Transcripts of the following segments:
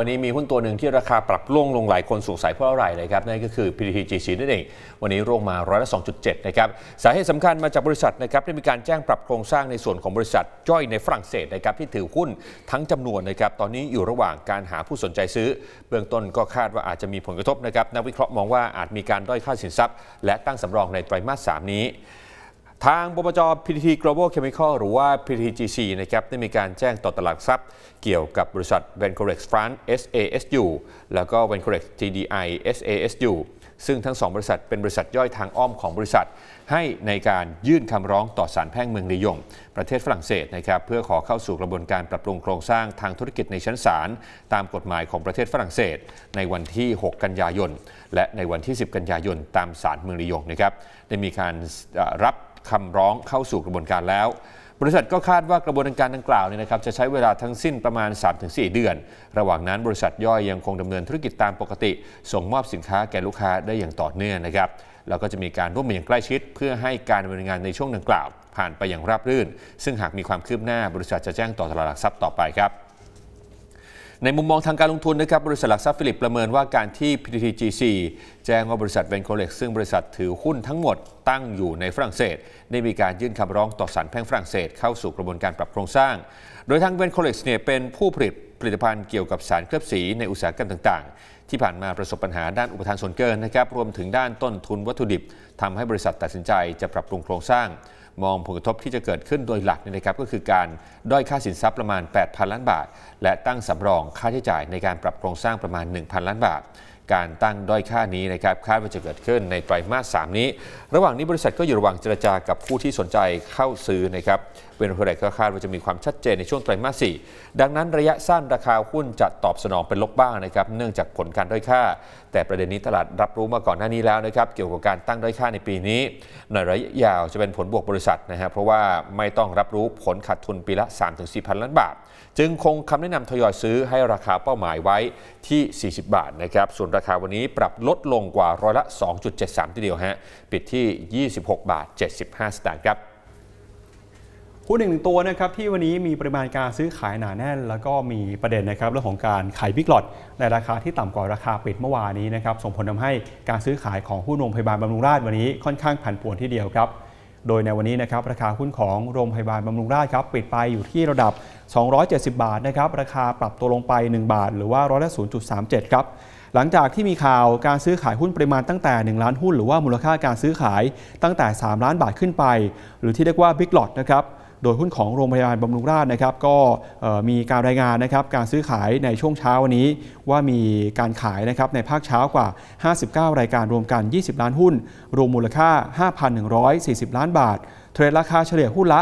วันนี้มีหุ้นตัวหนึ่งที่ราคาปรับร่วงลงหลายคนสงสัยเพราะอะไรนะครับนั่นก็คือ PTTGC นั่นเองวันนี้ร่วงมา 102.7 นะครับสาเหตุสำคัญมาจากบริษัทนะครับได้มีการแจ้งปรับโครงสร้างในส่วนของบริษัทย่อยในฝรั่งเศสนะครับที่ถือหุ้นทั้งจำนวนนะครับตอนนี้อยู่ระหว่างการหาผู้สนใจซื้อเบื้องต้นก็คาดว่าอาจจะมีผลกระทบนะครับนักวิเคราะห์มองว่าอาจมีการด้อยค่าสินทรัพย์และตั้งสำรองในไตรมาส 3 นี้ทางบพจ. PTT Global Chemical หรือว่า PTTGC นะครับได้มีการแจ้งต่อตลาดทรัพย์เกี่ยวกับบริษัท Vencorex France SASU แล้วก็ Vencorex TDI SASU ซึ่งทั้ง2บริษัทเป็นบริษัทย่อยทางอ้อมของบริษัทให้ในการยื่นคำร้องต่อศาลแพ่งเมืองลียงประเทศฝรั่งเศสนะครับเพื่อขอเข้าสู่กระบวนการปรับปรุงโครงสร้างทางธุรกิจในชั้นศาลตามกฎหมายของประเทศฝรั่งเศสในวันที่6กันยายนและในวันที่10กันยายนตามศาลเมืองลียงนะครับได้มีการรับคำร้องเข้าสู่กระบวนการแล้วบริษัทก็คาดว่ากระบวนการดังกล่าวเนี่ยนะครับจะใช้เวลาทั้งสิ้นประมาณ 3-4 เดือนระหว่างนั้นบริษัทย่อยยังคงดำเนินธุรกิจตามปกติส่งมอบสินค้าแก่ลูกค้าได้อย่างต่อเนื่องนะครับแล้วก็จะมีการร่วมมืออย่างใกล้ชิดเพื่อให้การดำเนินงานในช่วงดังกล่าวผ่านไปอย่างราบรื่นซึ่งหากมีความคืบหน้าบริษัทจะแจ้งต่อตลาดหลักทรัพย์ต่อไปครับในมุมมองทางการลงทุนนะครับบริษัทหลักทรัพย์ฟิลิปประเมินว่าการที่ PTTGC แจ้งว่าบริษัท Vencorex ซึ่งบริษัทถือหุ้นทั้งหมดตั้งอยู่ในฝรั่งเศสได้มีการยื่นคำร้องต่อศาลแพ่งฝรั่งเศสเข้าสู่กระบวนการปรับโครงสร้างโดยทาง Vencorex เนี่ยเป็นผู้ผลิตภัณฑ์เกี่ยวกับสารเคลือบสีในอุตสาหกรรมต่างๆที่ผ่านมาประสบปัญหาด้านอุปทานส่วนเกินนะครับรวมถึงด้านต้นทุนวัตถุดิบทำให้บริษัทตัดสินใจจะปรับปรุงโครงสร้างมองผลกระทบที่จะเกิดขึ้นโดยหลักนะครับก็คือการด้อยค่าสินทรัพย์ประมาณ 8,000 ล้านบาทและตั้งสำรองค่าใช้จ่ายในการปรับโครงสร้างประมาณ 1,000 ล้านบาทการตั้งด้อยค่านี้นะครับคาดว่าจะเกิดขึ้นในไตรมาส 3 นี้ระหว่างนี้บริษัทก็อยู่ระหว่างเจรจากับผู้ที่สนใจเข้าซื้อนะครับเวนโคเร็กซ์ก็คาดว่าจะมีความชัดเจนในช่วงไตรมาส 4ดังนั้นระยะสั้นราคาหุ้นจะตอบสนองเป็นลบบ้างนะครับเนื่องจากผลการด้อยค่าแต่ประเด็นนี้ตลาดรับรู้มาก่อนหน้านี้แล้วนะครับเกี่ยวกับการตั้งด้อยค่าในปีนี้ในระยะยาวจะเป็นผลบวกบริษัทนะฮะเพราะว่าไม่ต้องรับรู้ผลขาดทุนปีละ 3-4,000 ล้านบาทจึงคงคำแนะนำทยอยซื้อให้ราคาเป้าหมายไว้ที่40บาทนะครับส่วนราคาวันนี้ปรับลดลงกว่าร้อยละ 2.73 ทีเดียวฮะปิดที่ 26.75 บาทครับหุ้น1ตัวนะครับที่วันนี้มีปริมาณการซื้อขายหนาแน่นแล้วก็มีประเด็นนะครับเรื่องของการขายบิ๊กล็อตในราคาที่ต่ำกว่าราคาปิดเมื่อวานนี้นะครับส่งผลทำให้การซื้อขายของหุ้นโรงพยาบาลบำรุงราษฎร์วันนี้ค่อนข้างผันผวนที่เดียวครับโดยในวันนี้นะครับราคาหุ้นของโรงพยาบาลบำรุงราษฎร์ครับปิดไปอยู่ที่ระดับ270 บาทนะครับราคาปรับตัวลงไป1บาทหรือว่าร้อยละ 0.37 ครับหลังจากที่มีข่าวการซื้อขายหุ้นปริมาณตั้งแต่1ล้านหุ้นหรือว่ามูลค่าการซื้อขายตั้งแต่3ล้านบาทขึ้นไปหรือที่เรียกว่าบิ๊กล็อตนะครับโดยหุ้นของโรงพยาบาลบำรุงราษฎร์นะครับก็มีการรายงานนะครับการซื้อขายในช่วงเช้าวันนี้ว่ามีการขายนะครับในภาคเช้ากว่า59รายการรวมกัน20ล้านหุ้นรวมมูลค่า 5,140 ล้านบาทเทรดราคาเฉลี่ยหุ้นละ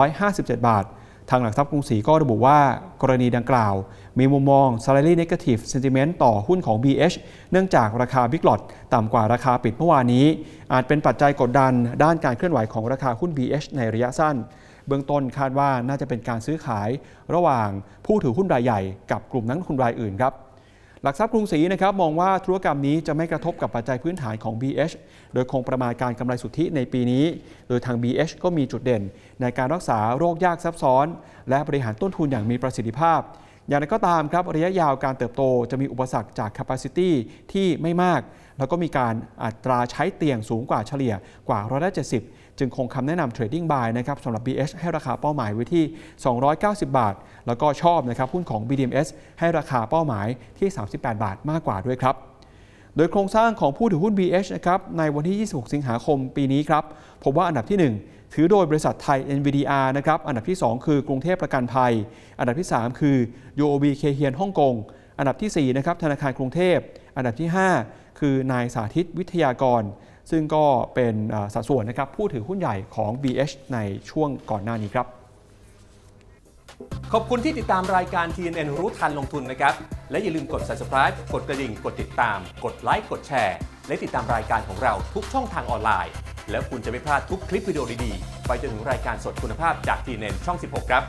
257บาททางหลักทรัพย์กรุงศรีก็ระบุว่ากรณีดังกล่าวมีมุมมอง salary negative sentiment ต่อหุ้นของ BH เนื่องจากราคา Big Lot ต่ำกว่าราคาปิดเมื่อวานนี้อาจเป็นปัจจัยกดดันด้านการเคลื่อนไหวของราคาหุ้น BH ในระยะสั้นเบื้องต้นคาดว่าน่าจะเป็นการซื้อขายระหว่างผู้ถือหุ้นรายใหญ่กับกลุ่มนักลงทุนรายอื่นครับหลักทรัพย์กรุงศรีนะครับมองว่าธุรกรรมนี้จะไม่กระทบกับปัจจัยพื้นฐานของ BH โดยคงประมาณการกำไรสุทธิในปีนี้โดยทาง BH ก็มีจุดเด่นในการรักษาโรคยากซับซ้อนและบริหารต้นทุนอย่างมีประสิทธิภาพอย่างไรก็ตามครับระยะยาวการเติบโตจะมีอุปสรรคจาก capacity ที่ไม่มากแล้วก็มีการอัตราใช้เตียงสูงกว่าเฉลี่ยกว่า170จึงคงคำแนะนำ Trading Buy นะครับสำหรับ BH ให้ราคาเป้าหมายไว้ที่290บาทแล้วก็ชอบนะครับหุ้นของ BDMs ให้ราคาเป้าหมายที่38บาทมากกว่าด้วยครับโดยโครงสร้างของผู้ถือหุ้น BH นะครับในวันที่26สิงหาคมปีนี้ครับพบว่าอันดับที่1ถือโดยบริษัทไทย NVDR นะครับอันดับที่2คือกรุงเทพประกันภัยอันดับที่3คือ UOB เคเฮียนฮ่องกงอันดับที่4นะครับธนาคารกรุงเทพอันดับที่5คือนายสาธิตวิทยากรซึ่งก็เป็นสัดส่วนนะครับผู้ถือหุ้นใหญ่ของ BH ในช่วงก่อนหน้านี้ครับขอบคุณที่ติดตามรายการ TNN รู้ทันลงทุนนะครับและอย่าลืมกด Subscribe กดกระดิ่งกดติดตามกดไลค์กดแชร์และติดตามรายการของเราทุกช่องทางออนไลน์แล้วคุณจะไม่พลาดทุกคลิปวิดีโอดีๆไปจนถึงรายการสดคุณภาพจาก TNN ช่อง 16 ครับ